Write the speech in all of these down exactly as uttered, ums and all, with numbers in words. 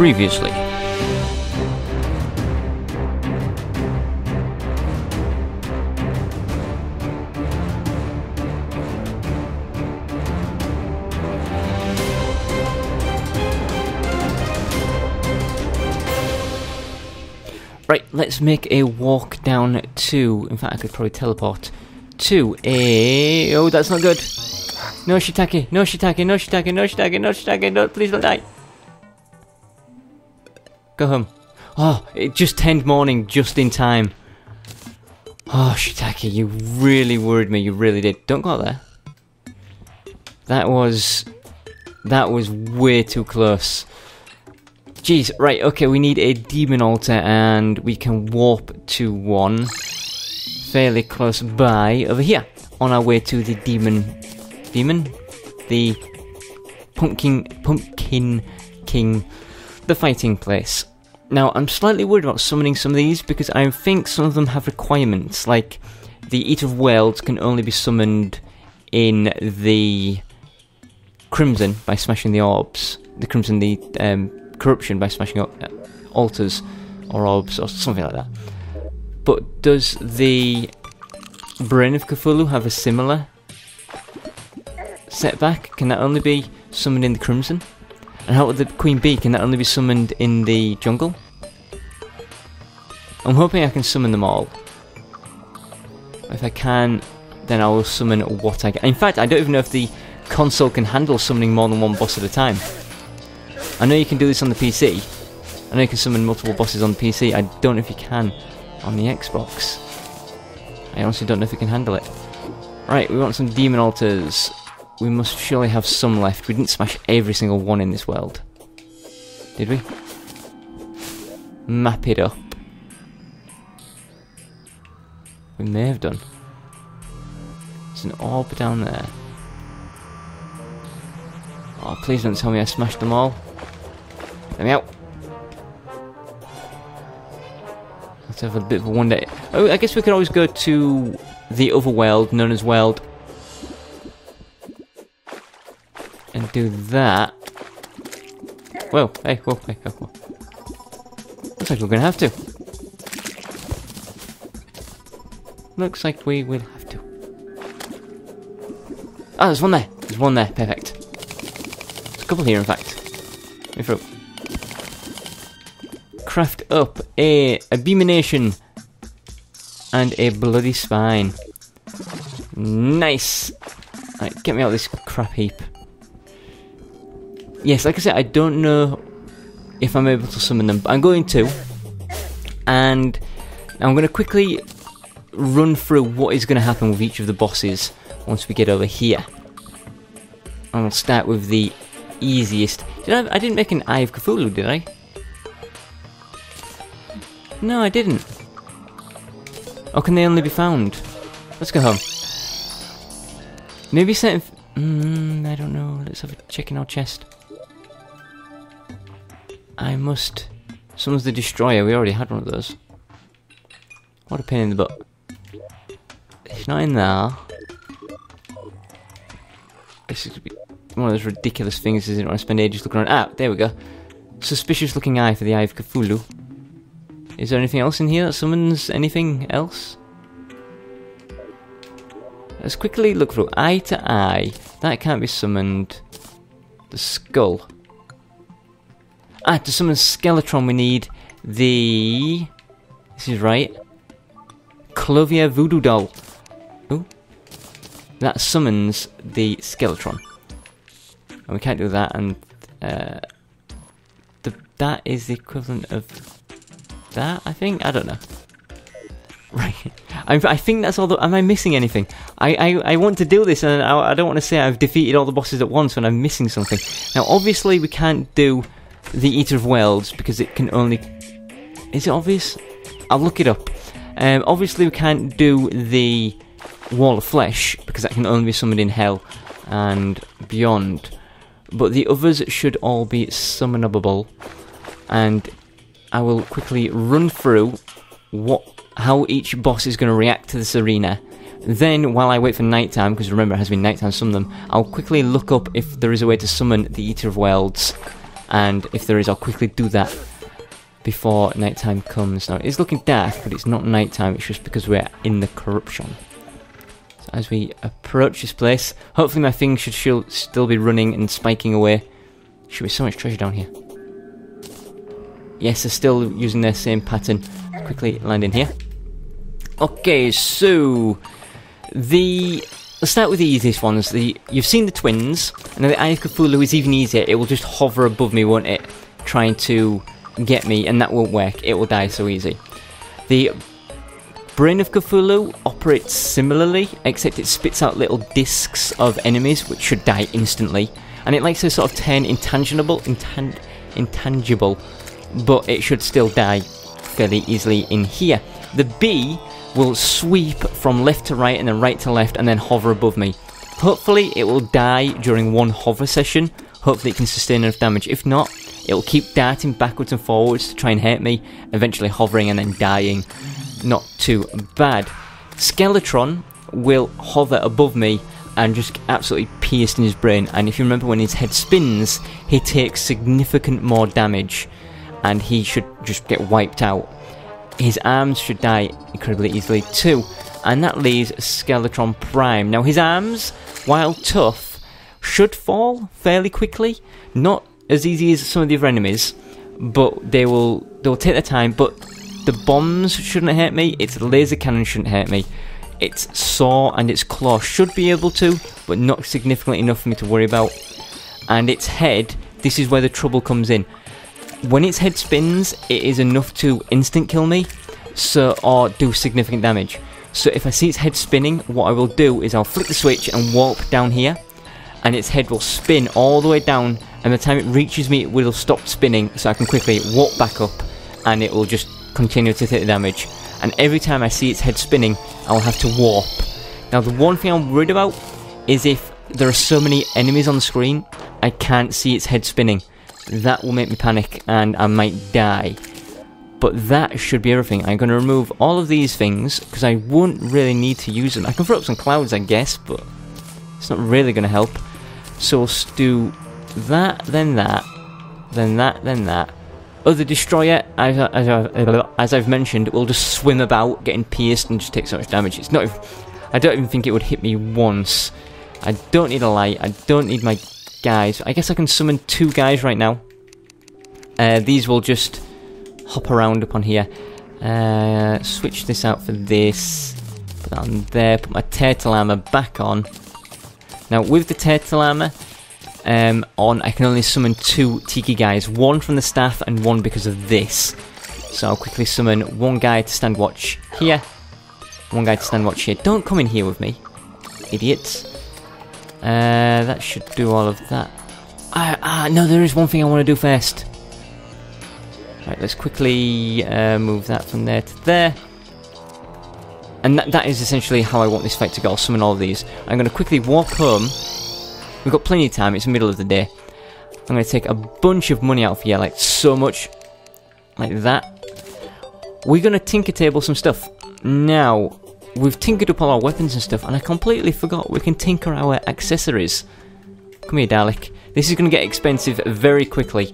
previously. Right, let's make a walk down to, in fact I could probably teleport, to a... Oh, that's not good. No Shiitake, no Shiitake, no Shiitake, no Shiitake, no Shiitake, no, please don't die. Go home. Oh, it just turned morning, just in time. Oh, Shiitake, you really worried me, you really did. Don't go out there. That was... That was way too close. Jeez, right, okay, we need a Demon Altar and we can warp to one fairly close by over here on our way to the Demon... Demon? The Pumpkin... Pumpkin King... the fighting place. Now, I'm slightly worried about summoning some of these because I think some of them have requirements, like the Eater of Worlds can only be summoned in the Crimson by smashing the orbs. The Crimson, the... Um, Corruption by smashing up altars or orbs or something like that. But does the Brain of Cthulhu have a similar setback? Can that only be summoned in the Crimson? And how about the Queen Bee? Can that only be summoned in the jungle? I'm hoping I can summon them all. If I can, then I will summon what I can. In fact, I don't even know if the console can handle summoning more than one boss at a time. I know you can do this on the P C. I know you can summon multiple bosses on the P C. I don't know if you can on the Xbox. I honestly don't know if you can handle it. Right, we want some Demon Altars. We must surely have some left. We didn't smash every single one in this world, did we? Map it up. We may have done. There's an orb down there. Oh, please don't tell me I smashed them all. Let me out. Let's have a bit of a wonder. Oh, I guess we could always go to the other world, known as World, and do that. Whoa, hey, whoa, hey, whoa, whoa. Looks like we're gonna have to. Looks like we will have to. Ah, oh, there's one there. There's one there. Perfect. There's a couple here, in fact. Let me through. Craft up a Abomination and a Bloody Spine. Nice! Alright, get me out of this crap heap. Yes, like I said, I don't know if I'm able to summon them, but I'm going to. And I'm going to quickly run through what is going to happen with each of the bosses once we get over here. And we'll start with the easiest. Did I, I didn't make an Eye of Cthulhu, did I? No, I didn't. Or can they only be found? Let's go home. Maybe certain... Mm, I don't know. Let's have a check in our chest. I must... Someone's the Destroyer. We already had one of those. What a pain in the butt. It's not in there. This is one of those ridiculous things, isn't it? When I spend ages looking around. Ah, there we go. Suspicious looking eye for the Eye of Cthulhu. Is there anything else in here that summons anything else? Let's quickly look through. Eye to eye. That can't be summoned. The skull. Ah, to summon Skeletron we need the... This is right. Clovia voodoo doll. Ooh. That summons the Skeletron. And we can't do that, and... Uh, the, that is the equivalent of... That, I think? I don't know. Right. I, I think that's all the... Am I missing anything? I, I, I want to do this, and I, I don't want to say I've defeated all the bosses at once when I'm missing something. Now, obviously, we can't do the Eater of Worlds, because it can only... Is it obvious? I'll look it up. Um, obviously, we can't do the Wall of Flesh, because that can only be summoned in Hell and beyond. But the others should all be summonable, and... I will quickly run through what, how each boss is going to react to this arena. Then, while I wait for nighttime, because remember it has been nighttime, some of them, I'll quickly look up if there is a way to summon the Eater of Worlds and if there is, I'll quickly do that before nighttime comes. Now, it's looking dark, but it's not nighttime, it's just because we're in the corruption. So as we approach this place, hopefully my thing should still be running and spiking away. Should be so much treasure down here. Yes, they're still using their same pattern. Let's quickly land in here. Okay, so the let's start with the easiest ones. The you've seen the twins, and then the Eye of Cthulhu is even easier. It will just hover above me, won't it? Trying to get me, and that won't work. It will die so easy. The Brain of Cthulhu operates similarly, except it spits out little discs of enemies, which should die instantly, and it likes to sort of turn intangible, intan intangible, but it should still die fairly easily in here. The bee will sweep from left to right and then right to left and then hover above me. Hopefully it will die during one hover session. Hopefully it can sustain enough damage. If not, it will keep darting backwards and forwards to try and hurt me, eventually hovering and then dying. Not too bad. Skeletron will hover above me and just absolutely pierced in his brain, and if you remember, when his head spins, he takes significant more damage and he should just get wiped out. His arms should die incredibly easily too, and that leaves Skeletron Prime. Now his arms, while tough, should fall fairly quickly, not as easy as some of the other enemies, but they will they'll take their time, but the bombs shouldn't hurt me, its laser cannon shouldn't hurt me, its saw and its claw should be able to, but not significantly enough for me to worry about. And its head, this is where the trouble comes in. When its head spins, it is enough to instant kill me, so or do significant damage. So if I see its head spinning, what I will do is I'll flick the switch and warp down here, and its head will spin all the way down, and by the time it reaches me, it will stop spinning, so I can quickly warp back up, and it will just continue to take the damage. And every time I see its head spinning, I will have to warp. Now the one thing I'm worried about is if there are so many enemies on the screen, I can't see its head spinning. That will make me panic and I might die. But that should be everything. I'm going to remove all of these things because I wouldn't really need to use them. I can throw up some clouds, I guess, but it's not really going to help. So we'll do that, then that, then that, then that. Oh, the Destroyer, as, I, as, I, as I've mentioned, will just swim about, getting pierced and just take so much damage. It's not. Even, I don't even think it would hit me once. I don't need a light. I don't need my... guys. I guess I can summon two guys right now. Uh, these will just hop around up on here. Uh, switch this out for this. Put that on there. Put my turtle armor back on. Now with the turtle armor um, on, I can only summon two tiki guys. One from the staff and one because of this. So I'll quickly summon one guy to stand watch here. One guy to stand watch here. Don't come in here with me, idiots. Uh, that should do all of that. Ah, ah, no, there is one thing I want to do first. Right, let's quickly uh, move that from there to there. And that, that is essentially how I want this fight to go. I'll summon all of these. I'm going to quickly walk home. We've got plenty of time, it's the middle of the day. I'm going to take a bunch of money out of here, like so much. Like that. We're going to tinker table some stuff. Now... we've tinkered up all our weapons and stuff, and I completely forgot we can tinker our accessories. Come here, Dalek. This is going to get expensive very quickly,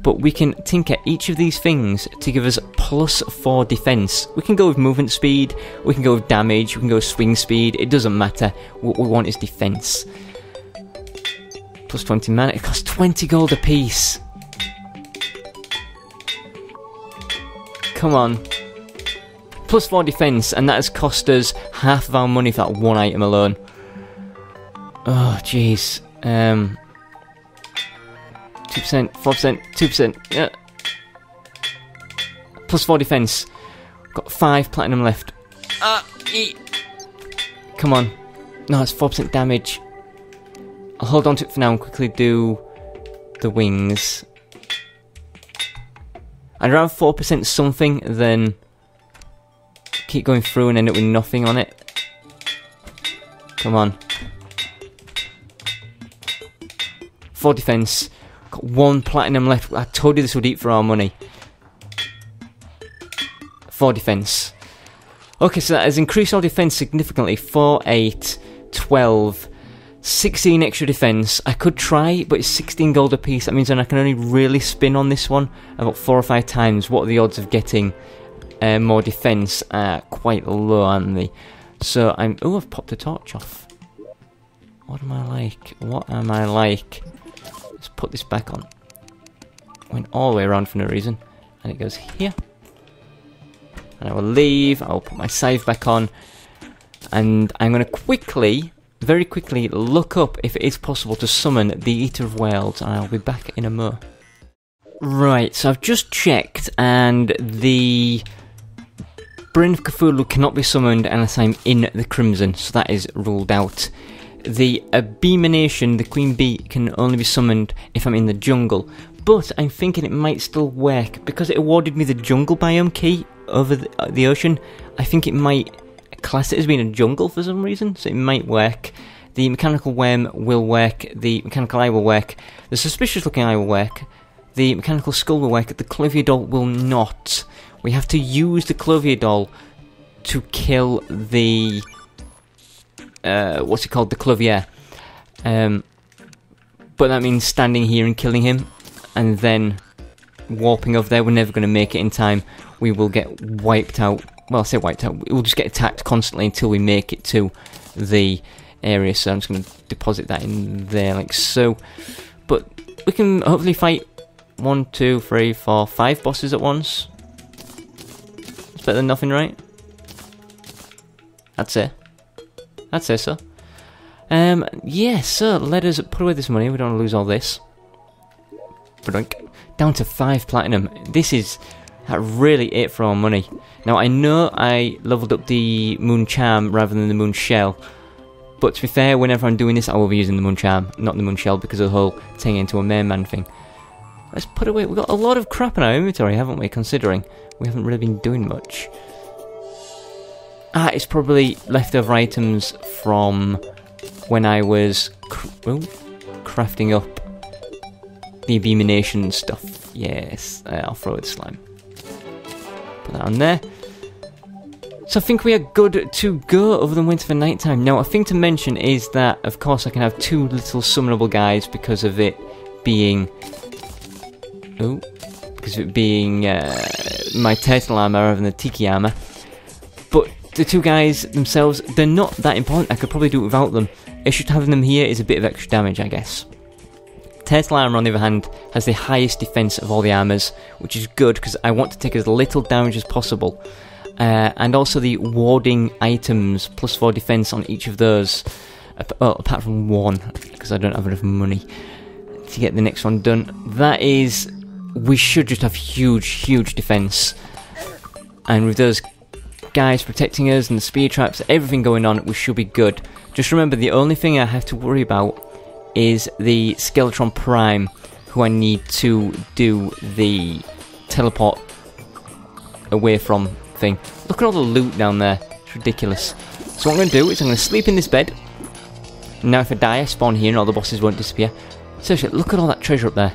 but we can tinker each of these things to give us plus four defense. We can go with movement speed, we can go with damage, we can go with swing speed, it doesn't matter. What we want is defense. Plus twenty mana, it costs twenty gold apiece. Come on. Plus four defense, and that has cost us half of our money for that one item alone. Oh, jeez. Um, two percent, four percent, two percent. Yeah. Plus four defense. Got five platinum left. Ah, ee. Come on. No, it's four percent damage. I'll hold on to it for now and quickly do the wings. I'd rather four percent something than... keep going through and end up with nothing on it. Come on. Four defense. Got one platinum left. I told you this would eat for our money. Four defense. Okay, so that has increased our defense significantly. Four, eight, twelve, sixteen extra defense. I could try, but it's sixteen gold apiece. That means that I can only really spin on this one about four or five times. What are the odds of getting uh, more defense? Uh, quite low, aren't they? So I'm. Oh, I've popped the torch off. What am I like? What am I like? Let's put this back on. Went all the way around for no reason, and it goes here. And I will leave. I'll put my scythe back on, and I'm going to quickly. Very quickly look up if it is possible to summon the Eater of Worlds, and I'll be back in a mo. Right, so I've just checked, and the Brain of Cthulhu cannot be summoned unless I'm in the Crimson, so that is ruled out. The Abomination, the Queen Bee, can only be summoned if I'm in the jungle, but I'm thinking it might still work, because it awarded me the jungle biome key over the, uh, the ocean. I think it might class it as being a jungle for some reason, so it might work. The Mechanical worm will work, the Mechanical eye will work, the Suspicious looking eye will work, the Mechanical skull will work, the Clovia doll will not. We have to use the Clovia doll to kill the uh, what's it called, the Clovier, um, but that means standing here and killing him and then warping over there. We're never going to make it in time. We will get wiped out. Well, I say wiped out, we'll just get attacked constantly until we make it to the area, so I'm just going to deposit that in there like so. But we can hopefully fight one, two, three, four, five bosses at once. It's better than nothing, right? That's it. That's it, sir. Um, yeah, so let us put away this money, we don't want to lose all this. Down to five platinum. This is... that really ate for our money. Now I know I leveled up the moon charm rather than the moon shell, but to be fair, whenever I'm doing this I will be using the moon charm, not the moon shell, because of the whole turning into a merman thing. Let's put away, we've got a lot of crap in our inventory, haven't we, considering we haven't really been doing much. Ah, it's probably leftover items from when I was cr oh, crafting up the abomination stuff. Yes, uh, I'll throw it slime. Put that on there. So I think we are good to go other than winter for night time. Now, a thing to mention is that, of course, I can have two little summonable guys because of it being... Oh, because of it being uh, my turtle armor rather than the tiki armor. But the two guys themselves, they're not that important. I could probably do it without them. It's just having them here is a bit of extra damage, I guess. Turtle armor, on the other hand, has the highest defense of all the armors, which is good because I want to take as little damage as possible. Uh, and also the warding items, plus four defense on each of those, well, apart from one, because I don't have enough money to get the next one done. That is, we should just have huge, huge defense. And with those guys protecting us and the spear traps, everything going on, we should be good. Just remember, the only thing I have to worry about is the Skeletron Prime, who I need to do the teleport away from thing. Look at all the loot down there, it's ridiculous. So what I'm going to do is I'm going to sleep in this bed. Now if I die, I spawn here and all the bosses won't disappear. Seriously, look at all that treasure up there.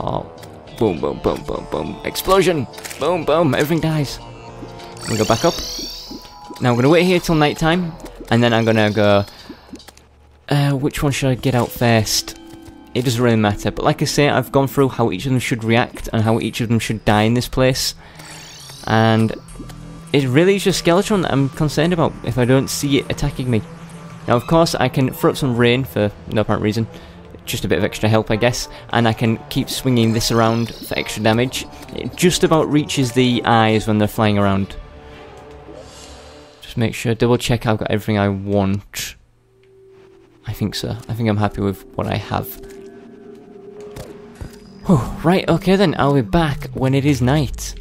Oh, boom, boom, boom, boom, boom, explosion! Boom, boom, everything dies. I'm going to go back up. Now I'm going to wait here till night time, and then I'm going to go... Uh, which one should I get out first? It doesn't really matter, but like I say, I've gone through how each of them should react and how each of them should die in this place. And it really is just Skeletron that I'm concerned about if I don't see it attacking me. Now of course I can throw up some rain for no apparent reason, just a bit of extra help I guess, and I can keep swinging this around for extra damage. It just about reaches the eyes when they're flying around. Just make sure, double check I've got everything I want. I think so. I think I'm happy with what I have. Whew, right, okay then, I'll be back when it is night.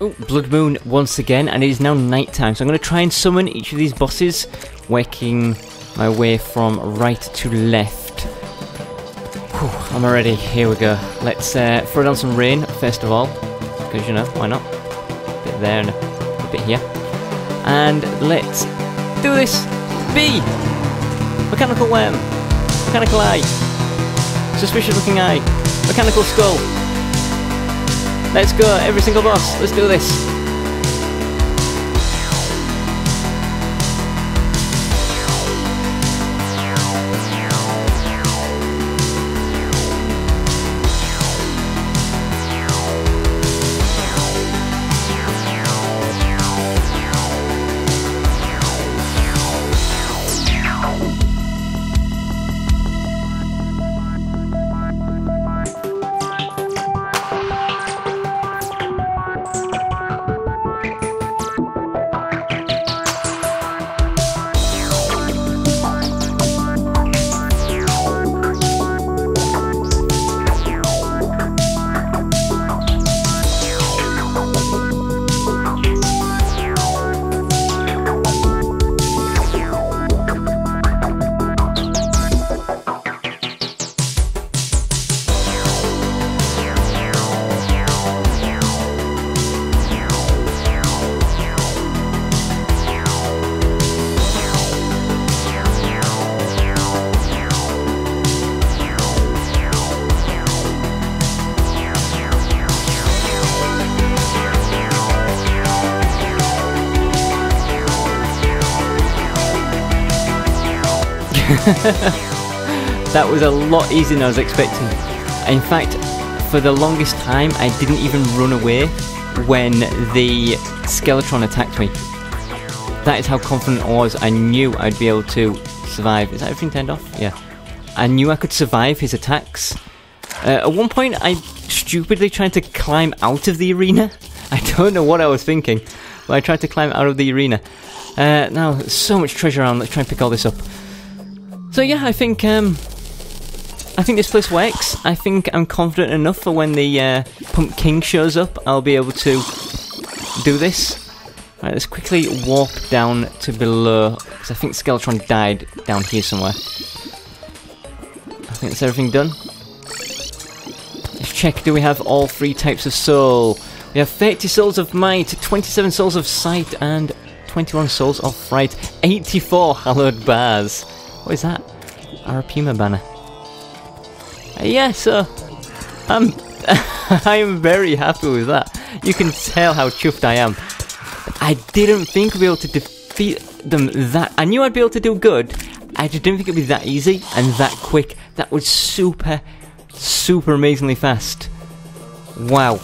Oh, Blood Moon once again, and it is now night time, so I'm going to try and summon each of these bosses, working my way from right to left. Whew, I'm already, here we go. Let's uh, throw down some rain, first of all, because, you know, why not? A bit there and a bit here. And let's do this! Bee! Mechanical worm, mechanical eye, suspicious looking eye, mechanical skull. Let's go, every single boss, let's do this. That was a lot easier than I was expecting. In fact, for the longest time I didn't even run away when the Skeletron attacked me. That is how confident I was. I knew I'd be able to survive. Is that everything turned off? Yeah. I knew I could survive his attacks. Uh, at one point I stupidly tried to climb out of the arena. I don't know what I was thinking, but I tried to climb out of the arena. Uh, now, so much treasure around, let's try and pick all this up. So yeah, I think, um, I think this place works. I think I'm confident enough for when the uh, Pumpkin King shows up, I'll be able to do this. Right, let's quickly warp down to below, because I think Skeletron died down here somewhere. I think that's everything done. Let's check, do we have all three types of soul? We have thirty souls of might, twenty-seven souls of sight, and twenty-one souls of fright, eighty-four hallowed bars. What is that? Arapima banner. Uh, yeah, so I'm I'm very happy with that. You can tell how chuffed I am. I didn't think I'd be able to defeat them that. I knew I'd be able to do good. I just didn't think it'd be that easy and that quick. That was super, super amazingly fast. Wow.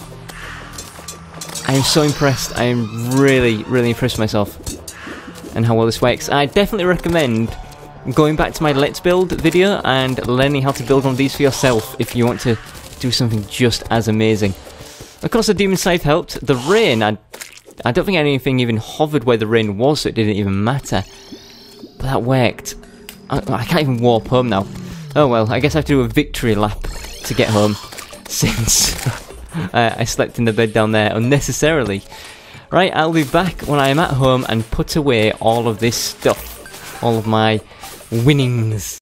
I am so impressed. I am really, really impressed with myself and how well this works. I definitely recommend going back to my Let's Build video and learning how to build on these for yourself if you want to do something just as amazing. Of course, the Demon Scythe helped. The rain, I, I don't think anything even hovered where the rain was, so it didn't even matter. But that worked. I, I can't even warp home now. Oh well, I guess I have to do a victory lap to get home, since... Uh, I slept in the bed down there unnecessarily. Right, I'll be back when I am at home and put away all of this stuff. All of my winnings.